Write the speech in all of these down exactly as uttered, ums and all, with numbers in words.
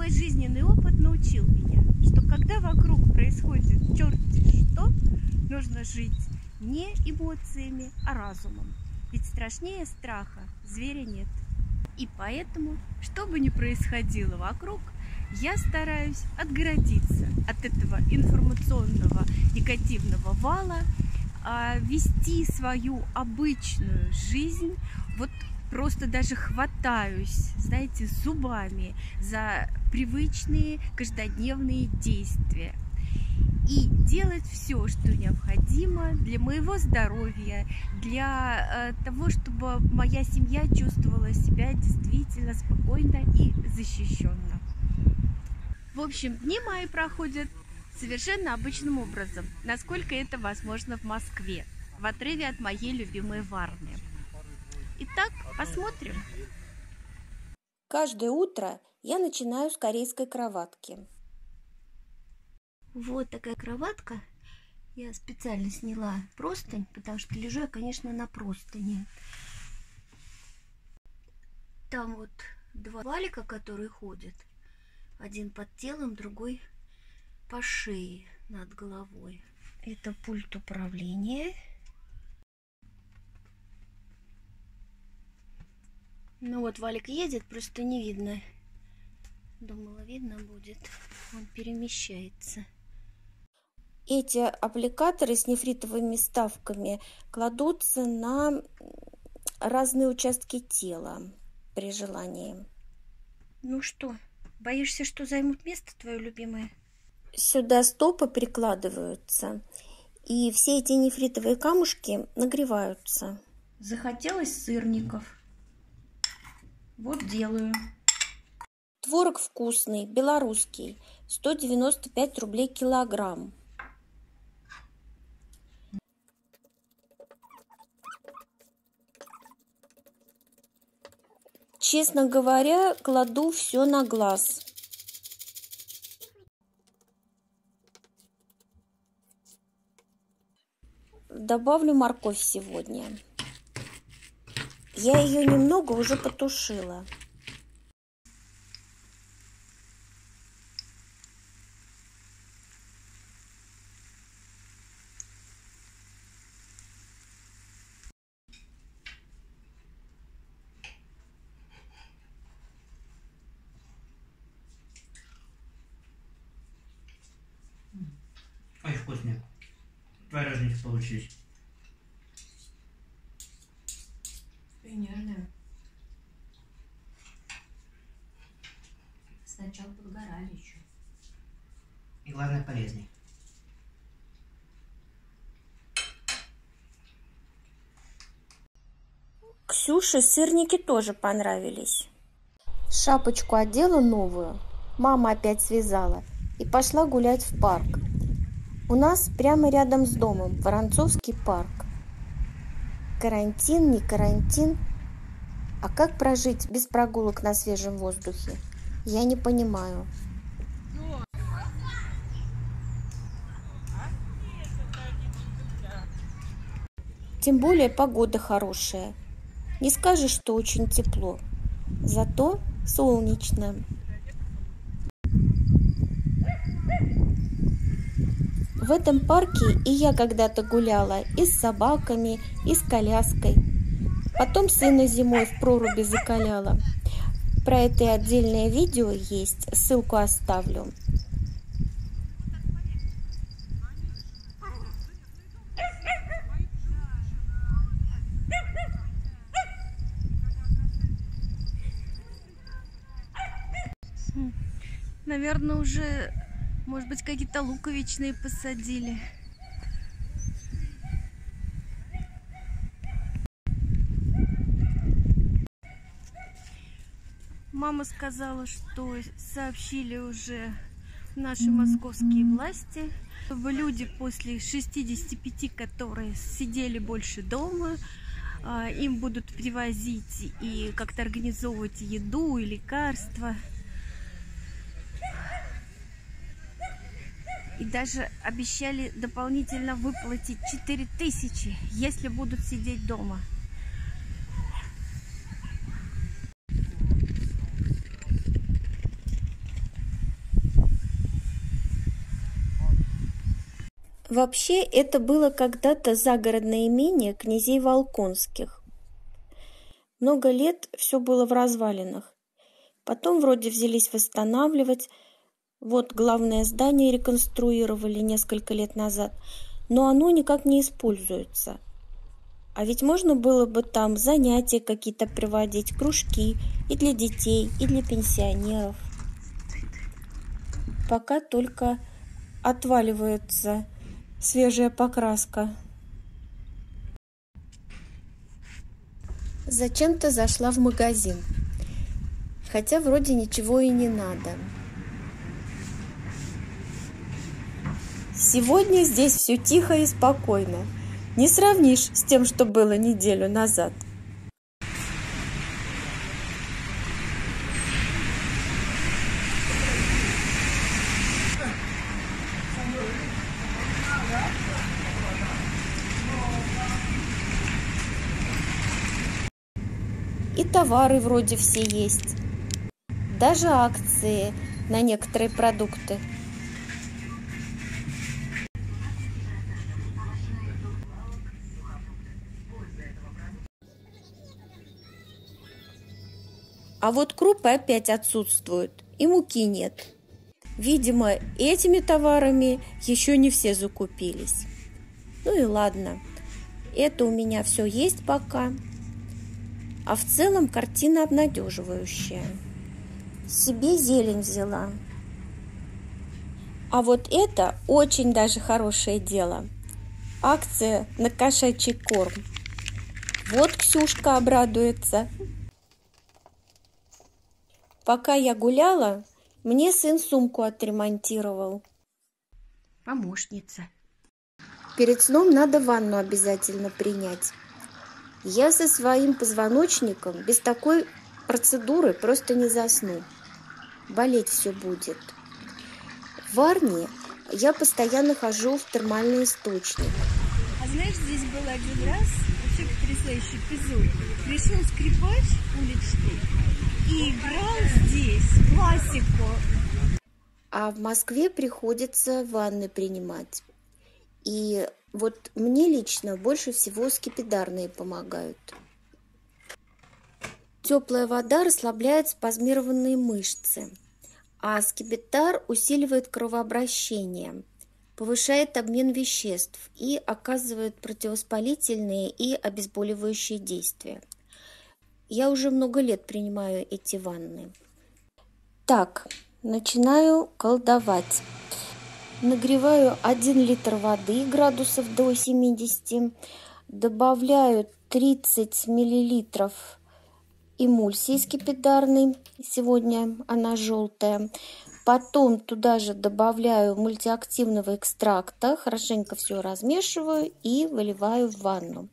мой жизненный опыт научил меня, что когда вокруг происходит черти что, нужно жить не эмоциями, а разумом. Ведь страшнее страха зверя нет. И поэтому, что бы ни происходило вокруг, я стараюсь отгородиться от этого информационного негативного вала, вести свою обычную жизнь. Вот просто даже хватаюсь, знаете, зубами за привычные каждодневные действия. И делать все, что необходимо для моего здоровья, для того, чтобы моя семья чувствовала себя действительно спокойно и защищенно. В общем, дни мои проходят совершенно обычным образом, насколько это возможно в Москве, в отрыве от моей любимой Варны. Итак, посмотрим. Каждое утро я начинаю с корейской кроватки. Вот такая кроватка. Я специально сняла простынь, потому что лежу я, конечно, на простыне. Там вот два валика, которые ходят. Один под телом, другой по шее над головой. Это пульт управления. Ну вот валик едет, просто не видно. Думала, видно будет. Он перемещается. Эти аппликаторы с нефритовыми вставками кладутся на разные участки тела при желании. Ну что, боишься, что займут место твое любимое? Сюда стопы прикладываются, и все эти нефритовые камушки нагреваются. Захотелось сырников. Вот делаю. Творог вкусный, белорусский, сто девяносто пять рублей килограмм. Честно говоря, кладу все на глаз. Добавлю морковь сегодня. Я ее немного уже потушила. Ой, вкусненько. Творожники получились. И нежные. Сначала подгорали еще. И главное, полезный. Ксюше сырники тоже понравились. Шапочку одела новую. Мама опять связала. И пошла гулять в парк. У нас прямо рядом с домом Воронцовский парк. Карантин, не карантин. А как прожить без прогулок на свежем воздухе? Я не понимаю. Тем более погода хорошая. Не скажешь, что очень тепло. Зато солнечно. В этом парке и я когда-то гуляла и с собаками, и с коляской. Потом сына зимой в проруби закаляла. Про это и отдельное видео есть, ссылку оставлю. Наверное, уже... Может быть, какие-то луковичные посадили. Мама сказала, что сообщили уже наши московские власти, чтобы люди после шестидесяти пяти, которые сидели больше дома, им будут привозить и как-то организовывать еду и лекарства. И даже обещали дополнительно выплатить четыре тысячи, если будут сидеть дома. Вообще, это было когда-то загородное имение князей Волконских. Много лет все было в развалинах. Потом вроде взялись восстанавливать. Вот главное здание реконструировали несколько лет назад, но оно никак не используется. А ведь можно было бы там занятия какие-то проводить, кружки и для детей, и для пенсионеров. Пока только отваливается свежая покраска. Зачем-то зашла в магазин, хотя вроде ничего и не надо. Сегодня здесь все тихо и спокойно. Не сравнишь с тем, что было неделю назад. И товары вроде все есть. Даже акции на некоторые продукты. А вот крупы опять отсутствуют, и муки нет. Видимо, этими товарами еще не все закупились. Ну и ладно, это у меня все есть пока. А в целом картина обнадеживающая. Себе зелень взяла. А вот это очень даже хорошее дело. Акция на кошачий корм. Вот Ксюшка обрадуется. Пока я гуляла, мне сын сумку отремонтировал. Помощница. Перед сном надо ванну обязательно принять. Я со своим позвоночником без такой процедуры просто не засну. Болеть все будет. В Варне я постоянно хожу в термальный источник. А знаешь, здесь был один раз вообще потрясающий эпизод. Пришел скрипач уличный и играл здесь классику. А в Москве приходится ванны принимать. И вот мне лично больше всего скипидарные помогают. Теплая вода расслабляет спазмированные мышцы, а скипидар усиливает кровообращение, повышает обмен веществ и оказывает противовоспалительные и обезболивающие действия. Я уже много лет принимаю эти ванны. Так, начинаю колдовать. Нагреваю один литр воды градусов до семидесяти, добавляю тридцать миллилитров эмульсии скипидарной, сегодня она желтая, потом туда же добавляю мультиактивного экстракта, хорошенько все размешиваю и выливаю в ванну.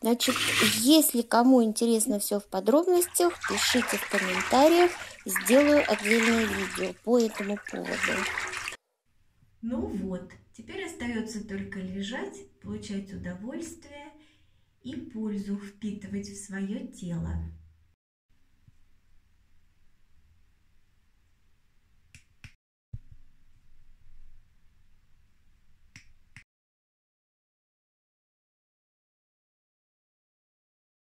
Значит, если кому интересно все в подробностях, пишите в комментариях, сделаю отдельное видео по этому поводу. Ну вот, теперь остается только лежать, получать удовольствие и пользу впитывать в свое тело.